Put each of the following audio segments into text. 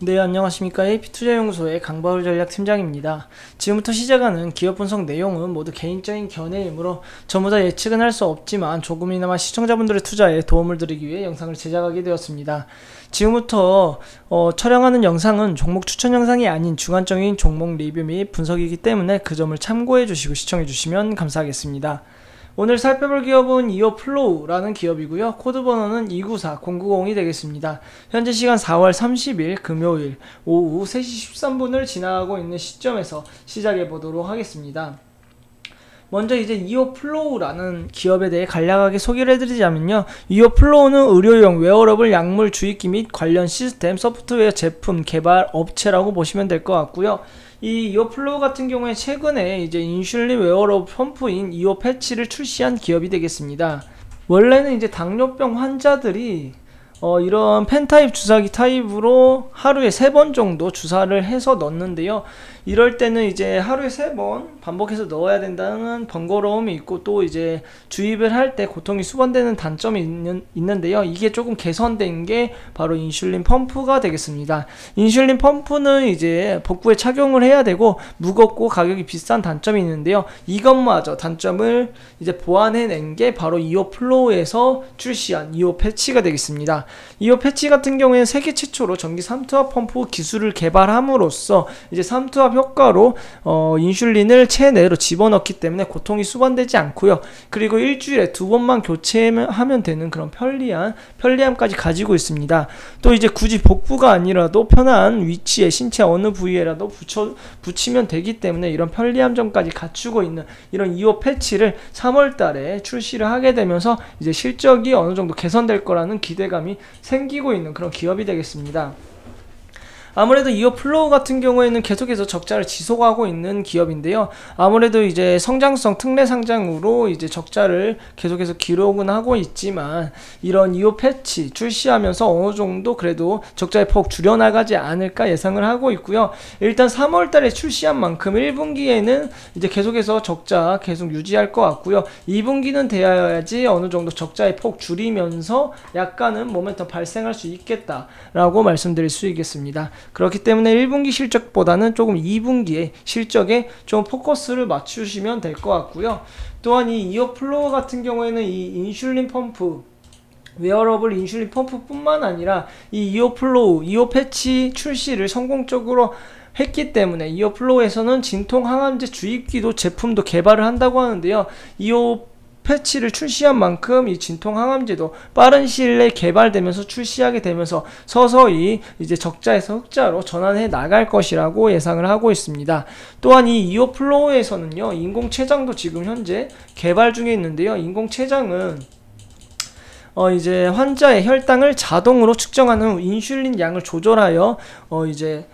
네, 안녕하십니까. AP투자연구소의 강바울 전략팀장입니다. 지금부터 시작하는 기업 분석 내용은 모두 개인적인 견해이므로 전부 다 예측은 할 수 없지만 조금이나마 시청자분들의 투자에 도움을 드리기 위해 영상을 제작하게 되었습니다. 지금부터 촬영하는 영상은 종목 추천 영상이 아닌 주관적인 종목 리뷰 및 분석이기 때문에 그 점을 참고해 주시고 시청해 주시면 감사하겠습니다. 오늘 살펴볼 기업은 이오플로우라는 기업이고요. 코드 번호는 294090이 되겠습니다. 현재 시간 4월 30일 금요일 오후 3시 13분을 지나고 있는 시점에서 시작해 보도록 하겠습니다. 먼저 이제 이오플로우라는 기업에 대해 간략하게 소개를 해드리자면요. 이오플로우는 의료용 웨어러블 약물 주입기 및 관련 시스템, 소프트웨어 제품 개발 업체라고 보시면 될 것 같고요. 이 이오플로우 같은 경우에 최근에 이제 인슐린 웨어러블 펌프인 이오패치를 출시한 기업이 되겠습니다. 원래는 이제 당뇨병 환자들이 이런 펜타입 주사기 타입으로 하루에 3번 정도 주사를 해서 넣는데요. 이럴 때는 이제 하루에 3번 반복해서 넣어야 된다는 번거로움이 있고, 또 이제 주입을 할 때 고통이 수반되는 단점이 있는데요. 이게 조금 개선된 게 바로 인슐린 펌프가 되겠습니다. 인슐린 펌프는 이제 복부에 착용을 해야 되고 무겁고 가격이 비싼 단점이 있는데요. 이것마저 단점을 이제 보완해낸 게 바로 이오플로우에서 출시한 이오패치가 되겠습니다. 이오패치 같은 경우에는 세계 최초로 전기 3투압 펌프 기술을 개발함으로써 이제 3투압 효과로 인슐린을 체내로 집어넣기 때문에 고통이 수반되지 않고요. 그리고 일주일에 2번만 교체하면 되는 그런 편리함까지 가지고 있습니다. 또 이제 굳이 복부가 아니라도 편한 위치에 신체 어느 부위에라도 붙이면 되기 때문에 이런 편리함 점까지 갖추고 있는 이런 이오 패치를 3월달에 출시를 하게 되면서 이제 실적이 어느 정도 개선될 거라는 기대감이 생기고 있는 그런 기업이 되겠습니다. 아무래도 이오플로우 같은 경우에는 계속해서 적자를 지속하고 있는 기업인데요. 아무래도 이제 성장성 특례 상장으로 이제 적자를 계속해서 기록은 하고 있지만, 이런 이오패치 출시하면서 어느 정도 그래도 적자의 폭 줄여나가지 않을까 예상을 하고 있고요. 일단 3월달에 출시한 만큼 1분기에는 이제 계속해서 적자 계속 유지할 것 같고요. 2분기는 되어야지 어느 정도 적자의 폭 줄이면서 약간은 모멘텀 발생할 수 있겠다라고 말씀드릴 수 있겠습니다. 그렇기 때문에 1분기 실적보다는 조금 2분기에 실적에 좀 포커스를 맞추시면 될 것 같고요. 또한 이 이오플로우 같은 경우에는 이 인슐린 펌프, 웨어러블 인슐린 펌프뿐만 아니라 이 이오플로우, 이오패치 출시를 성공적으로 했기 때문에 이오플로우에서는 진통 항암제 주입기도 제품도 개발을 한다고 하는데요. 패치를 출시한 만큼 이 진통 항암제도 빠른 시일 내에 개발되면서 출시하게 되면서 서서히 이제 적자에서 흑자로 전환해 나갈 것이라고 예상을 하고 있습니다. 또한 이 이오플로우에서는요, 인공췌장도 지금 현재 개발 중에 있는데요. 인공췌장은 이제 환자의 혈당을 자동으로 측정하는 인슐린 양을 조절하여 이제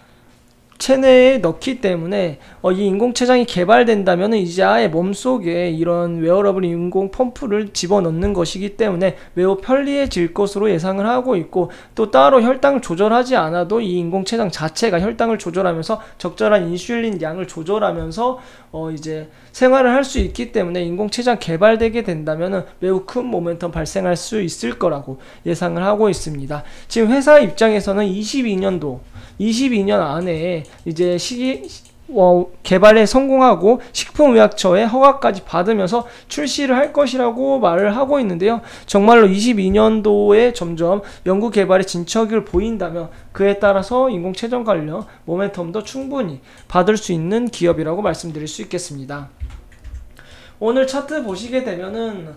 체내에 넣기 때문에 이 인공췌장이 개발된다면 이제 아예 몸속에 이런 웨어러블 인공 펌프를 집어넣는 것이기 때문에 매우 편리해질 것으로 예상을 하고 있고, 또 따로 혈당을 조절하지 않아도 이 인공췌장 자체가 혈당을 조절하면서 적절한 인슐린 양을 조절하면서 이제 생활을 할 수 있기 때문에 인공췌장 개발되게 된다면 매우 큰 모멘텀 발생할 수 있을 거라고 예상을 하고 있습니다. 지금 회사 입장에서는 22년 안에 이제 개발에 성공하고 식품의약처의 허가까지 받으면서 출시를 할 것이라고 말을 하고 있는데요. 정말로 22년도에 점점 연구개발의 진척을 보인다면 그에 따라서 인공체정 관련 모멘텀도 충분히 받을 수 있는 기업이라고 말씀드릴 수 있겠습니다. 오늘 차트 보시게 되면은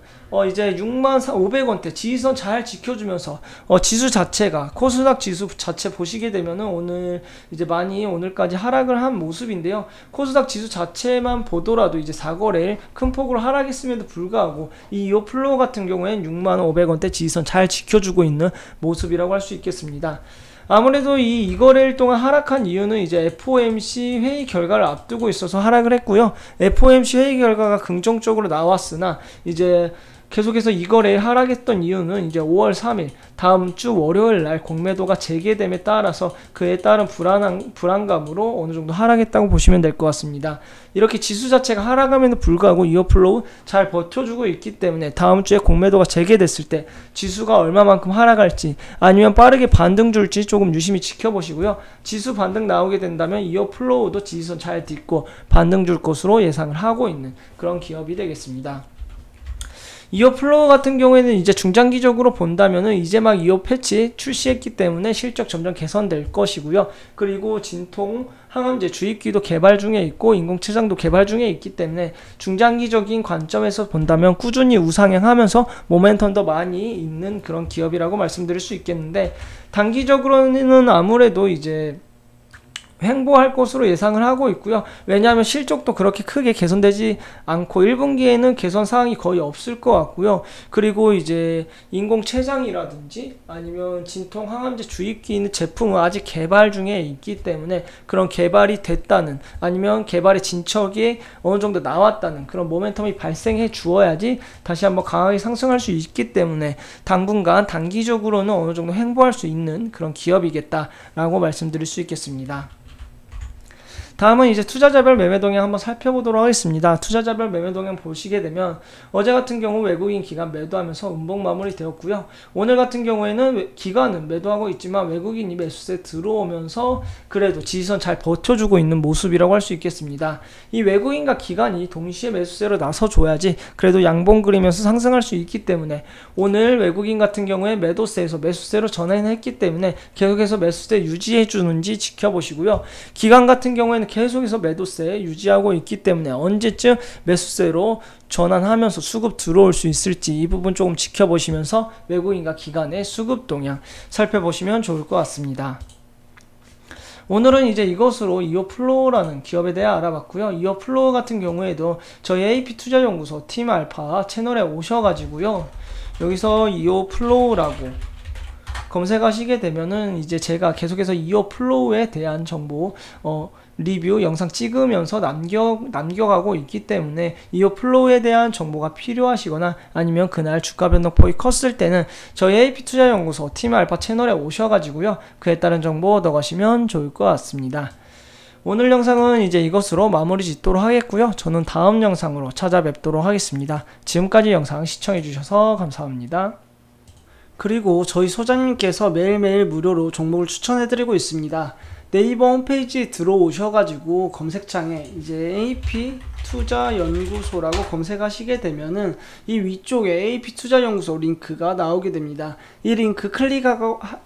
이제 64,500원대 지지선 잘 지켜주면서 지수 자체가 코스닥 지수 자체 보시게 되면은 오늘 이제 많이 오늘까지 하락을 한 모습인데요. 코스닥 지수 자체만 보더라도 이제 4거래일 큰 폭으로 하락했음에도 불구하고 이 이오플로우 같은 경우에는 65,500원대 지지선 잘 지켜주고 있는 모습이라고 할 수 있겠습니다. 아무래도 이 2거래일 동안 하락한 이유는 이제 FOMC 회의 결과를 앞두고 있어서 하락을 했고요. FOMC 회의 결과가 긍정적으로 나왔으나 이제 계속해서 이 거래에 하락했던 이유는 이제 5월 3일 다음 주 월요일 날 공매도가 재개됨에 따라서 그에 따른 불안감으로 어느 정도 하락했다고 보시면 될 것 같습니다. 이렇게 지수 자체가 하락함에도 불구하고 이오플로우 잘 버텨주고 있기 때문에 다음 주에 공매도가 재개됐을 때 지수가 얼마만큼 하락할지 아니면 빠르게 반등 줄지 조금 유심히 지켜보시고요. 지수 반등 나오게 된다면 이오플로우도 지지선 잘 딛고 반등 줄 것으로 예상을 하고 있는 그런 기업이 되겠습니다. 이오플로우 같은 경우에는 이제 중장기적으로 본다면은 이제 막 이오패치 출시했기 때문에 실적 점점 개선될 것이고요. 그리고 진통, 항암제 주입기도 개발 중에 있고 인공체장도 개발 중에 있기 때문에 중장기적인 관점에서 본다면 꾸준히 우상향하면서 모멘텀도 많이 있는 그런 기업이라고 말씀드릴 수 있겠는데, 단기적으로는 아무래도 이제 횡보할 것으로 예상을 하고 있고요. 왜냐하면 실적도 그렇게 크게 개선되지 않고 1분기에는 개선 사항이 거의 없을 것 같고요. 그리고 이제 인공체장이라든지 아니면 진통항암제 주입기 있는 제품은 아직 개발 중에 있기 때문에 그런 개발이 됐다는 아니면 개발의 진척이 어느 정도 나왔다는 그런 모멘텀이 발생해 주어야지 다시 한번 강하게 상승할 수 있기 때문에 당분간 단기적으로는 어느 정도 횡보할 수 있는 그런 기업이겠다라고 말씀드릴 수 있겠습니다. 다음은 이제 투자자별 매매 동향 한번 살펴보도록 하겠습니다. 투자자별 매매 동향 보시게 되면 어제 같은 경우 외국인 기관 매도하면서 음봉 마무리 되었고요. 오늘 같은 경우에는 기관은 매도하고 있지만 외국인이 매수세 들어오면서 그래도 지지선 잘 버텨주고 있는 모습이라고 할 수 있겠습니다. 이 외국인과 기관이 동시에 매수세로 나서줘야지 그래도 양봉 그리면서 상승할 수 있기 때문에 오늘 외국인 같은 경우에 매도세에서 매수세로 전환했기 때문에 계속해서 매수세 유지해주는지 지켜보시고요. 기관 같은 경우에는 계속해서 매도세 유지하고 있기 때문에 언제쯤 매수세로 전환하면서 수급 들어올 수 있을지 이 부분 조금 지켜보시면서 외국인과 기관의 수급 동향 살펴보시면 좋을 것 같습니다. 오늘은 이제 이것으로 이오플로우라는 기업에 대해 알아봤고요. 이오플로우 같은 경우에도 저희 AP투자연구소 팀 알파 채널에 오셔가지고요. 여기서 이오플로우라고 검색하시게 되면은 이제 제가 계속해서 이오플로우에 대한 정보 리뷰 영상 찍으면서 남겨가고 있기 때문에 이오플로우에 대한 정보가 필요하시거나 아니면 그날 주가 변동폭이 컸을 때는 저희 AP투자연구소 팀 알파 채널에 오셔가지고요. 그에 따른 정보 얻어가시면 좋을 것 같습니다. 오늘 영상은 이제 이것으로 마무리 짓도록 하겠고요. 저는 다음 영상으로 찾아뵙도록 하겠습니다. 지금까지 영상 시청해주셔서 감사합니다. 그리고 저희 소장님께서 매일매일 무료로 종목을 추천해드리고 있습니다. 네이버 홈페이지에 들어오셔가지고 검색창에 이제 AP투자연구소라고 검색하시게 되면은 이 위쪽에 AP투자연구소 링크가 나오게 됩니다. 이 링크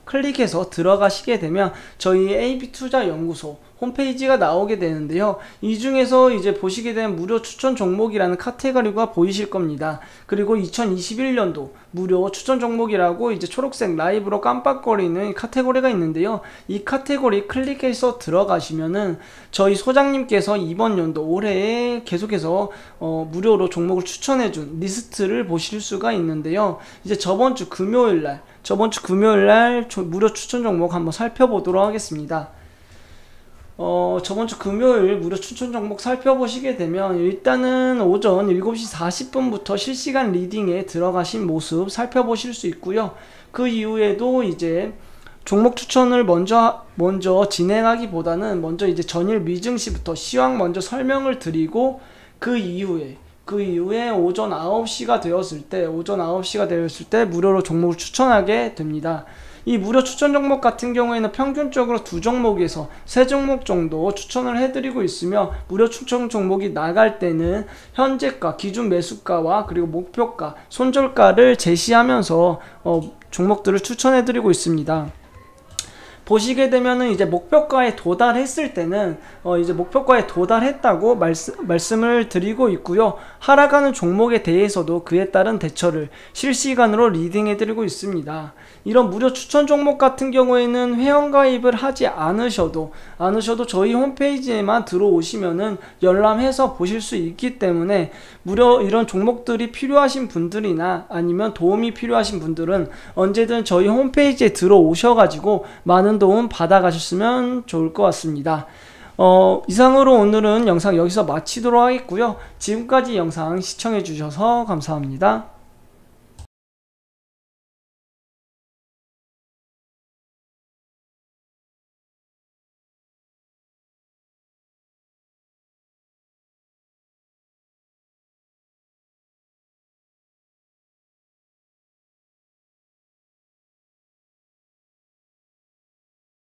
클릭해서 들어가시게 되면 저희 AP투자연구소 홈페이지가 나오게 되는데요. 이 중에서 이제 보시게 된 무료 추천 종목이라는 카테고리가 보이실 겁니다. 그리고 2021년도 무료 추천 종목이라고 이제 초록색 라이브로 깜빡거리는 카테고리가 있는데요. 이 카테고리 클릭해서 들어가시면은 저희 소장님께서 이번 연도 올해에 계속해서 무료로 종목을 추천해준 리스트를 보실 수가 있는데요. 이제 저번 주 금요일날 무료 추천 종목 한번 살펴보도록 하겠습니다. 저번 주 금요일 무료 추천 종목 살펴보시게 되면 일단은 오전 7시 40분부터 실시간 리딩에 들어가신 모습 살펴보실 수 있고요. 그 이후에도 이제 종목 추천을 먼저 진행하기보다는 먼저 이제 전일 미증시부터 시황 먼저 설명을 드리고 그 이후에 오전 9시가 되었을 때 무료로 종목을 추천하게 됩니다. 이 무료 추천 종목 같은 경우에는 평균적으로 두 종목에서 세 종목 정도 추천을 해드리고 있으며 무료 추천 종목이 나갈 때는 현재가, 기준 매수가와 그리고 목표가, 손절가를 제시하면서 종목들을 추천해드리고 있습니다. 보시게 되면은 이제 목표가에 도달했을 때는 이제 목표가에 도달했다고 말씀을 드리고 있고요. 하락하는 종목에 대해서도 그에 따른 대처를 실시간으로 리딩해 드리고 있습니다. 이런 무료 추천 종목 같은 경우에는 회원 가입을 하지 않으셔도 저희 홈페이지에만 들어오시면은 열람해서 보실 수 있기 때문에 무료 이런 종목들이 필요하신 분들이나 아니면 도움이 필요하신 분들은 언제든 저희 홈페이지에 들어오셔가지고 많은 도움 받아가셨으면 좋을 것 같습니다. 이상으로 오늘은 영상 여기서 마치도록 하겠고요. 지금까지 영상 시청해주셔서 감사합니다.